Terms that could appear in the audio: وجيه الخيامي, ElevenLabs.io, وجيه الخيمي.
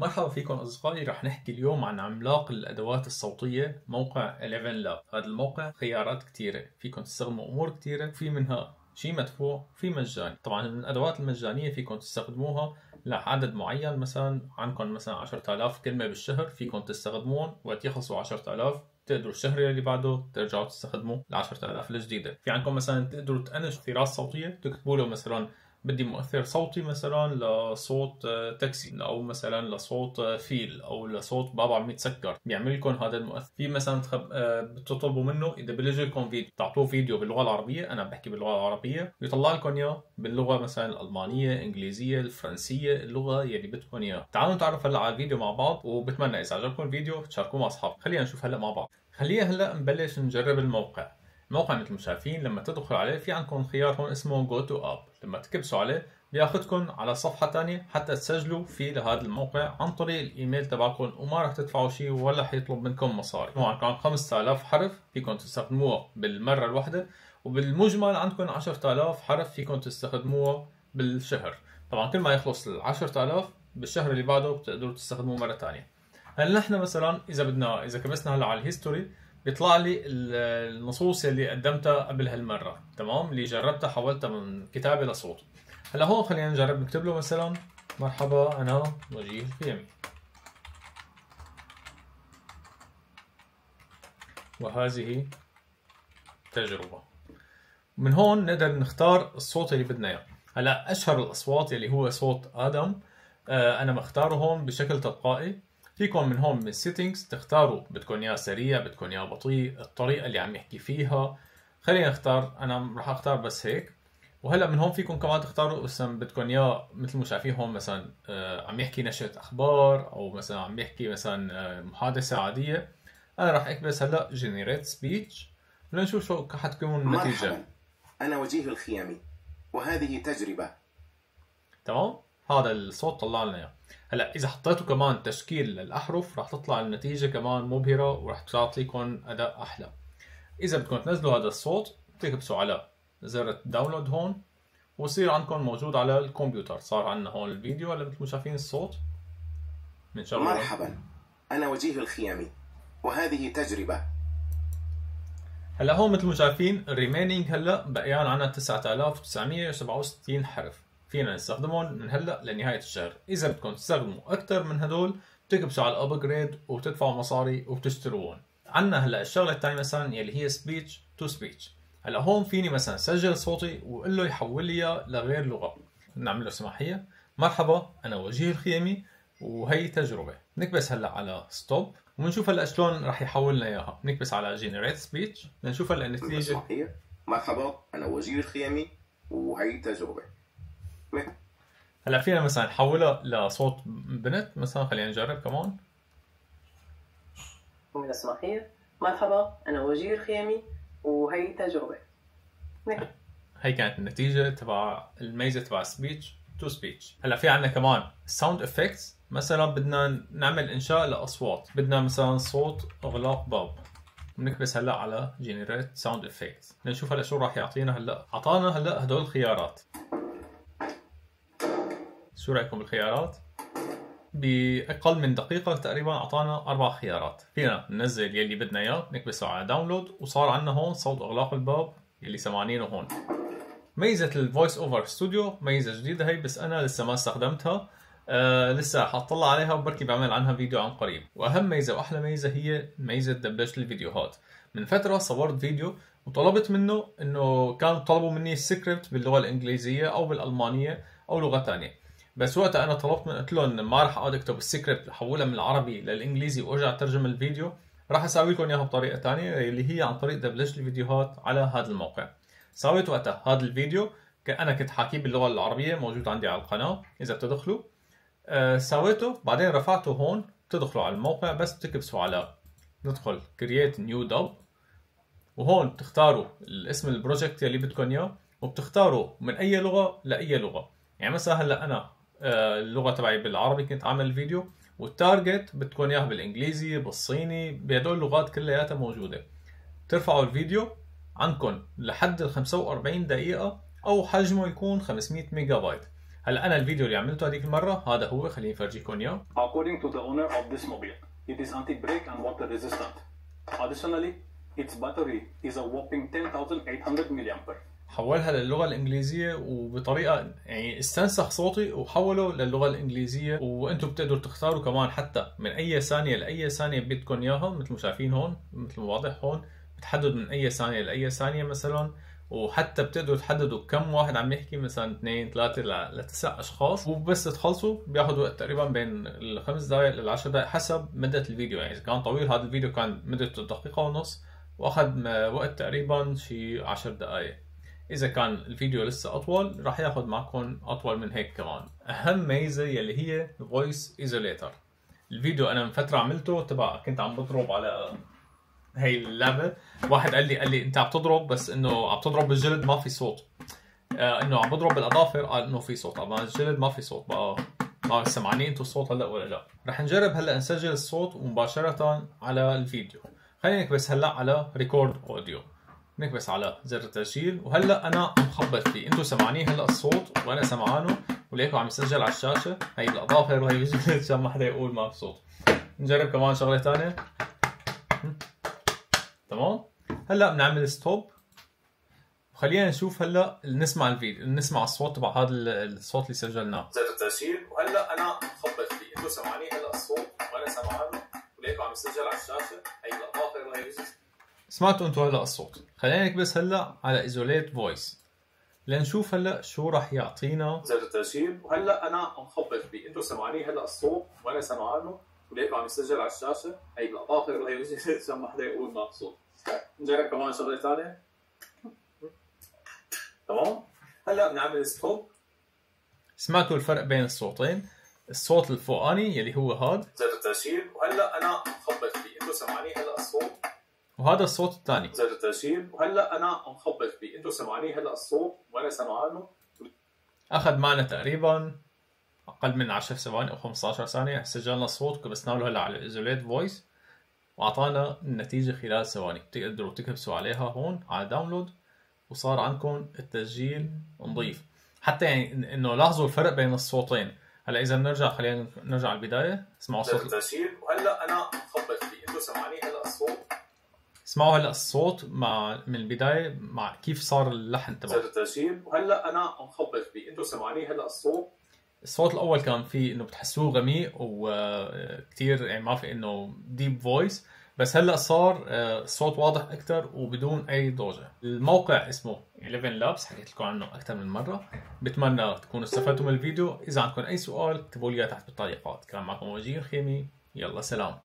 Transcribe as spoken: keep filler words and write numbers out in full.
مرحبا فيكم أصدقائي. رح نحكي اليوم عن عملاق الأدوات الصوتية موقع ElevenLabs. هذا الموقع خيارات كتيرة، فيكم تستخدموا أمور كتيرة، في منها شيء مدفوع في مجاني. طبعا من الأدوات المجانية فيكم تستخدموها لعدد معين، مثلا عندكم مثلا عشرة آلاف كلمة بالشهر فيكم تستخدمون، وقت يخلصوا عشرة آلاف تقدروا الشهر اللي بعده ترجعوا تستخدموا ل عشرة آلاف الجديدة. في عندكم مثلا تقدروا تأنشوا خيارات صوتية، تكتبوا له مثلا بدي مؤثر صوتي مثلا لصوت تاكسي او مثلا لصوت فيل او لصوت بابا عم يتسكر، بيعمل لكم هذا المؤثر. في مثلا تخب... بتطلبوا منه اذا بيجي لكم فيديو، تعطوه فيديو باللغه العربيه، انا بحكي باللغه العربيه، بيطلع لكم اياه باللغه مثلا الالمانيه، الانجليزيه، الفرنسيه، اللغه يلي بدكم اياها. تعالوا نتعرف هلا على الفيديو مع بعض، وبتمنى اذا عجبكم الفيديو تشاركوه مع اصحابكم. خلينا نشوف هلا مع بعض. خلينا هلا نبلش نجرب الموقع. الموقع مثل ما شايفين لما تدخلوا عليه في عندكم خيار هون اسمه جو تو اب، لما تكبسوا عليه بياخذكم على صفحه ثانيه حتى تسجلوا فيه لهذا الموقع عن طريق الايميل تبعكم، وما راح تدفعوا شيء ولا حيطلب منكم مصاري. طبعا كان خمسة آلاف حرف فيكم تستخدموها بالمره الواحده، وبالمجمل عندكم عشرة آلاف حرف فيكم تستخدموها بالشهر. طبعا كل ما يخلص ال عشرة آلاف بالشهر اللي بعده بتقدروا تستخدموه مره ثانيه. هلا نحن مثلا اذا بدنا اذا كبسنا هلا على الهيستوري بيطلع لي النصوص اللي قدمتها قبل هالمره، تمام، اللي جربتها حولتها من كتابه لصوت. هلا هون خلينا نجرب نكتب له مثلا مرحبا انا وجيه الخيمي وهذه تجربه. من هون نقدر نختار الصوت اللي بدنا اياه. هلا اشهر الاصوات اللي هو صوت ادم، آه انا مختاره هون بشكل تلقائي. فيكم من هون من السيتنجز تختاروا بدكم اياه سريع، بدكم اياه بطيء، الطريقه اللي عم يحكي فيها. خلينا نختار، انا راح اختار بس هيك. وهلا من هون فيكم كمان تختاروا اسم بدكم اياه، مثل ما شايفين هون مثلا عم يحكي نشره اخبار، او مثلا عم يحكي مثلا محادثه عاديه. انا راح اكبس هلا جنريت سبيتش لنشوف شو حتكون النتيجه. مرحبا انا وجيه الخيامي وهذه تجربه. تمام، هذا الصوت طلع لنا اياه. هلا اذا حطيتوا كمان تشكيل للاحرف راح تطلع النتيجه كمان مبهره، وراح تعطيكم اداء احلى. اذا بدكم تنزلوا هذا الصوت بتكبسوا على زر داونلود هون، ويصير عندكم موجود على الكمبيوتر. صار عندنا هون الفيديو، هلا مثل ما شايفين الصوت من شغله. مرحبا انا وجيه الخيامي وهذه تجربه. هلا هون مثل ما شايفين الريمينينج هلا بقيان عنا تسعة آلاف وتسعمية وسبعة وستين حرف فينا نستخدمهم من هلا لنهايه الشهر. اذا بدكم تستخدموا اكثر من هدول بتكبسوا على الابجريد وبتدفعوا مصاري وبتشتروهم. عندنا هلا الشغله الثانيه مثلا يلي هي سبيتش تو سبيتش. هلا هون فيني مثلا سجل صوتي واقول له يحول لي اياه لغير لغه. نعمل له سماحيه، مرحبا انا وجيه الخيمي وهي تجربه. نكبس هلا على ستوب ونشوف هلا شلون راح يحول لنا اياها. نكبس على جنريت سبيتش لنشوف هلا النتيجه. مرحبا انا وجيه الخيمي وهي تجربه. هلا فينا مثلا نحولها لصوت بنت مثلا. خلينا نجرب كمان. من الصباحية، مرحبا أنا وجيه الخيمي وهي تجربة. هي كانت النتيجة تبع الميزة تبع سبيتش تو سبيتش. هلا في عندنا كمان ساوند افكتس. مثلا بدنا نعمل إنشاء لأصوات، بدنا مثلا صوت إغلاق باب. بنكبس هلا على جنريت ساوند افكتس لنشوف هلا شو راح يعطينا. هلا أعطانا هلا هدول الخيارات. شو رايكم بالخيارات؟ باقل من دقيقه تقريبا اعطانا اربع خيارات. فينا ننزل يلي بدنا اياه، نكبسه على داونلود، وصار عندنا هون صوت اغلاق الباب يلي سمعانينه هون. ميزه الفويس اوفر ستوديو ميزه جديده هي، بس انا لسه ما استخدمتها، آه لسه حاطلع عليها وبركي بعمل عنها فيديو عن قريب. واهم ميزه واحلى ميزه هي ميزه دبلجه الفيديوهات. من فتره صورت فيديو وطلبت منه انه كانوا طلبوا مني السكريبت باللغه الانجليزيه او بالالمانيه او لغه ثانيه، بس وقتها انا طلبت من قلت لهم ما راح اقعد اكتب السكريبت احولها من العربي للانجليزي وارجع اترجم الفيديو، راح اساوي لكم اياها بطريقه ثانيه اللي هي عن طريق دبلجه الفيديوهات على هذا الموقع. سويت وقتها هذا الفيديو، انا كنت حاكيه باللغه العربيه، موجود عندي على القناه اذا بتدخلوا. آه سويته بعدين رفعته هون، بتدخلوا على الموقع بس بتكبسوا على ندخل كرييت نيو دب، وهون بتختاروا الاسم البروجكت اللي بدكم اياه، وبتختاروا من اي لغه لاي لغه. يعني مثلا هلا انا اللغه تبعي بالعربي كنت عامل الفيديو، والتارجت بتكون اياها بالانجليزي، بالصيني، بهدول اللغات كلياتها موجوده. بترفعوا الفيديو عندكم لحد ال خمسة وأربعين دقيقه، او حجمه يكون خمسمية ميجا بايت. هلا انا الفيديو اللي عملته هذيك المره هذا هو، خليني افرجيكم اياه. According to the owner of this mobile, it is anti-brake and water resistant. Additionally, its battery is a whopping ten thousand eight hundred milliampere. حولها للغه الانجليزيه وبطريقه يعني استنسخ صوتي وحوله للغه الانجليزيه، وانتم بتقدروا تختاروا كمان حتى من اي ثانيه لاي ثانيه بدكم اياها، مثل ما شايفين هون، مثل ما واضح هون بتحدد من اي ثانيه لاي ثانيه مثلا، وحتى بتقدروا تحددوا كم واحد عم يحكي، مثلا اثنين ثلاثه لتسع اشخاص، وبس تخلصوا بياخذ وقت تقريبا بين الخمس دقائق للعشر دقائق حسب مده الفيديو. يعني اذا كان طويل هذا الفيديو كان مدته دقيقه ونص واخذ وقت تقريبا شي عشر دقائق، اذا كان الفيديو لسه اطول راح ياخذ معكم اطول من هيك. كمان اهم ميزه يلي هي فويس ايزوليتر. الفيديو انا من فتره عملته تبع كنت عم بضرب على هي اللعبه، واحد قال لي قال لي انت عم تضرب بس انه عم تضرب بالجلد ما في صوت، آه انه عم بضرب بالاظافر قال انه في صوت، طبعا الجلد ما في صوت، بقى ما سمعانين انتم الصوت هلا ولا لا؟ رح نجرب هلا نسجل الصوت مباشره على الفيديو. خلينا نكبس هلا على ريكورد اوديو، نكبس على زر التسجيل، وهلا انا عم خبط فيه، انتم سمعانين هلا الصوت وانا سمعانه وليكم عم يسجل على الشاشه، هي الاظافر وهي الجلد عشان ما حدا يقول ما في صوت. نجرب كمان شغله ثانيه. تمام، هلا بنعمل ستوب وخلينا نشوف هلا نسمع الفيديو، نسمع الصوت تبع هذا الصوت اللي سجلناه. زر التسجيل وهلا انا خبط فيه، انتم سمعانين هلا الصوت وانا سمعانه وليكم عم يسجل على الشاشه، هي الاظافر وهي الجلد. سمعتوا انتم هلا الصوت، خلينا نكبس هلا على ايزوليت فويس لنشوف هلا شو راح يعطينا. زر التسجيل وهلا انا عم خبط فيه، انتم سمعانين هلا الصوت وانا سمعانه وليكم عم يسجل على الشاشه، هي الاظافر وهي الجلد عشان ما حدا يقول ما في صوت. نجرب كمان شغله ثانيه. تمام؟ هلا بنعمل ستوب. سمعتوا الفرق بين الصوتين؟ الصوت الفوقاني يلي هو هذا زر التسجيل وهلا انا عم خبط فيه، انتم سمعانين هلا الصوت، وهذا الصوت الثاني زر التسجيل وهلا انا عم خبط فيه، انتم سمعانين هلا الصوت وانا سمعانه. اخذ معنا تقريبا اقل من عشر ثواني او خمسطعش ثانيه، سجلنا الصوت وكبسنا له هلا على ايزوليت فويس واعطانا النتيجه خلال ثواني، بتقدروا تكبسوا عليها هون على داونلود وصار عندكم التسجيل نظيف. حتى يعني انه لاحظوا الفرق بين الصوتين. هلا اذا بنرجع خلينا نرجع على البدايه، اسمعوا صوت التسجيل وهلا انا عم خبط فيه، انتم سمعانين هلا الصوت. اسمعوا هلا الصوت مع من البدايه مع كيف صار اللحن تبعه. زر التسجيل وهلا انا عم خبط فيه، انتم سمعانين هلا الصوت. الصوت الاول كان فيه انه بتحسوه غميق وكثير يعني ما في انه ديب فويس، بس هلا صار الصوت واضح اكثر وبدون اي ضوجه. الموقع اسمه إليفن لابس، حكيت لكم عنه اكثر من مره، بتمنى تكونوا استفدتوا من الفيديو. اذا عندكم اي سؤال اكتبوا لي تحت بالتعليقات. كان معكم وجيه الخيمي، يلا سلام.